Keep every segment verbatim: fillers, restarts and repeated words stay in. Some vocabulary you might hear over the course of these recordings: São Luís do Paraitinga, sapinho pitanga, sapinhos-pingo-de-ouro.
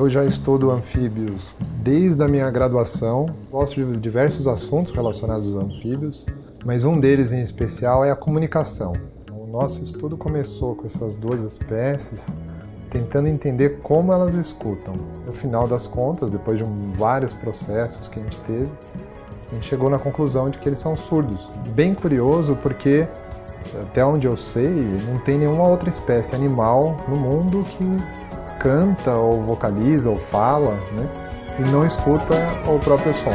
Eu já estudo anfíbios desde a minha graduação. Gosto de diversos assuntos relacionados aos anfíbios, mas um deles em especial é a comunicação. O nosso estudo começou com essas duas espécies, tentando entender como elas escutam. No final das contas, depois de um, vários processos que a gente teve, a gente chegou na conclusão de que eles são surdos. Bem curioso porque, até onde eu sei, não tem nenhuma outra espécie animal no mundo que canta, ou vocaliza, ou fala, né? E não escuta o próprio som.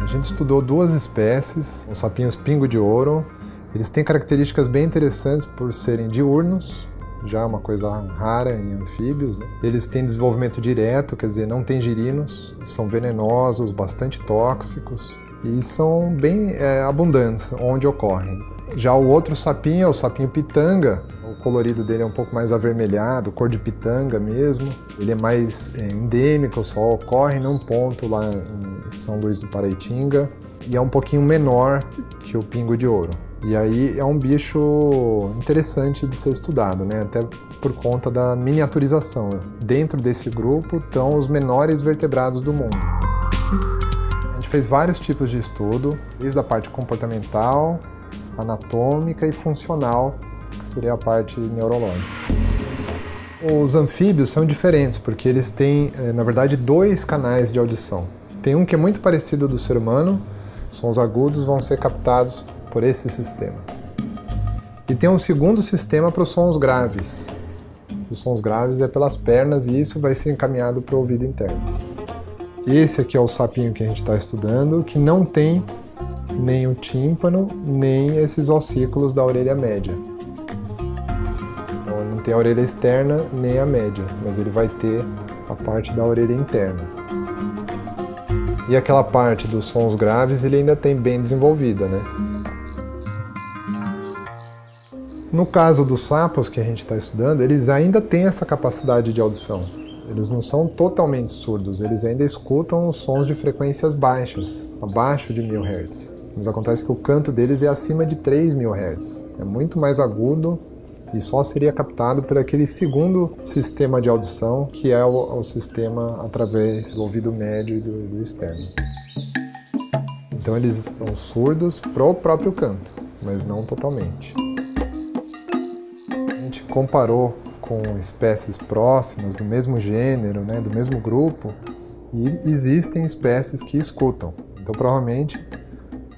A gente estudou duas espécies, os sapinhos-pingo-de-ouro. Eles têm características bem interessantes por serem diurnos, já é uma coisa rara em anfíbios, né? Eles têm desenvolvimento direto, quer dizer, não tem girinos, são venenosos, bastante tóxicos e são bem é, abundantes onde ocorrem. Já o outro sapinho é o sapinho pitanga, o colorido dele é um pouco mais avermelhado, cor de pitanga mesmo. Ele é mais é, endêmico, só ocorre num ponto lá em São Luís do Paraitinga e é um pouquinho menor que o pingo-de-ouro. E aí é um bicho interessante de ser estudado, né? Até por conta da miniaturização. Dentro desse grupo estão os menores vertebrados do mundo. A gente fez vários tipos de estudo, desde a parte comportamental, anatômica e funcional, que seria a parte neurológica. Os anfíbios são diferentes, porque eles têm, na verdade, dois canais de audição. Tem um que é muito parecido ao do ser humano, sons agudos vão ser captados por esse sistema. E tem um segundo sistema para os sons graves. Os sons graves é pelas pernas e isso vai ser encaminhado para o ouvido interno. Esse aqui é o sapinho que a gente está estudando, que não tem nem o tímpano, nem esses ossículos da orelha média. Então ele não tem a orelha externa nem a média, mas ele vai ter a parte da orelha interna. E aquela parte dos sons graves ele ainda tem bem desenvolvida, né? No caso dos sapos que a gente está estudando, eles ainda têm essa capacidade de audição. Eles não são totalmente surdos, eles ainda escutam os sons de frequências baixas, abaixo de mil hertz. Mas acontece que o canto deles é acima de três mil hertz. É muito mais agudo e só seria captado por aquele segundo sistema de audição, que é o, o sistema através do ouvido médio e do, do externo. Então eles são surdos para o próprio canto, mas não totalmente. A gente comparou com espécies próximas, do mesmo gênero, né, do mesmo grupo, e existem espécies que escutam. Então, provavelmente,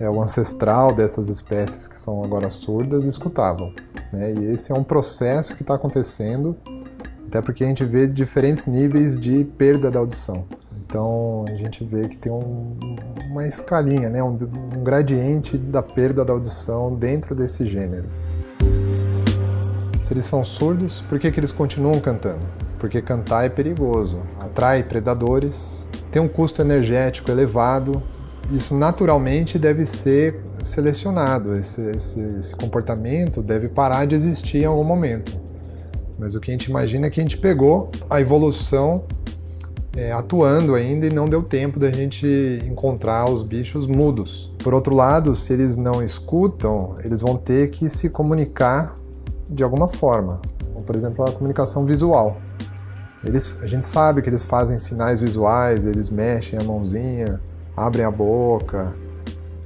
é o ancestral dessas espécies que são agora surdas escutavam, né? E esse é um processo que está acontecendo, até porque a gente vê diferentes níveis de perda da audição. Então, a gente vê que tem um, uma escalinha, né, um, um gradiente da perda da audição dentro desse gênero. Se eles são surdos, por que que eles continuam cantando? Porque cantar é perigoso, atrai predadores, tem um custo energético elevado. Isso naturalmente deve ser selecionado, esse, esse, esse comportamento deve parar de existir em algum momento. Mas o que a gente imagina é que a gente pegou a evolução é, atuando ainda e não deu tempo da gente encontrar os bichos mudos. Por outro lado, se eles não escutam, eles vão ter que se comunicar de alguma forma, como, por exemplo, a comunicação visual. Eles, a gente sabe que eles fazem sinais visuais, eles mexem a mãozinha, abrem a boca,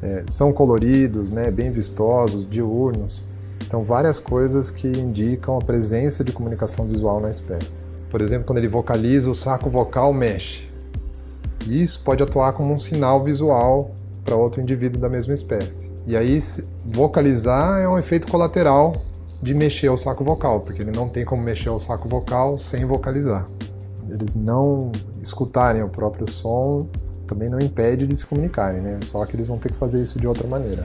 é, são coloridos, né, bem vistosos, diurnos. Então, várias coisas que indicam a presença de comunicação visual na espécie. Por exemplo, quando ele vocaliza, o saco vocal mexe. E isso pode atuar como um sinal visual para outro indivíduo da mesma espécie. E aí, vocalizar é um efeito colateral de mexer o saco vocal, porque ele não tem como mexer o saco vocal sem vocalizar. Eles não escutarem o próprio som também não impede de se comunicarem, né? Só que eles vão ter que fazer isso de outra maneira.